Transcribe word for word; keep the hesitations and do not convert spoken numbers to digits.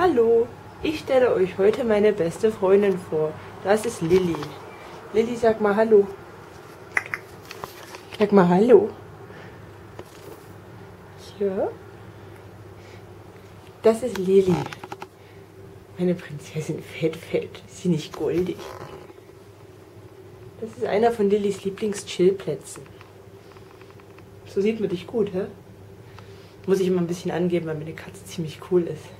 Hallo, ich stelle euch heute meine beste Freundin vor. Das ist Lilly. Lilly, sag mal Hallo. Sag mal Hallo. Ja. Das ist Lilly. Meine Prinzessin Fett-Fett. Ist sie nicht goldig? Das ist einer von Lillys Lieblings-Chillplätzen. So sieht man dich gut, hä? Muss ich immer ein bisschen angeben, weil meine Katze ziemlich cool ist.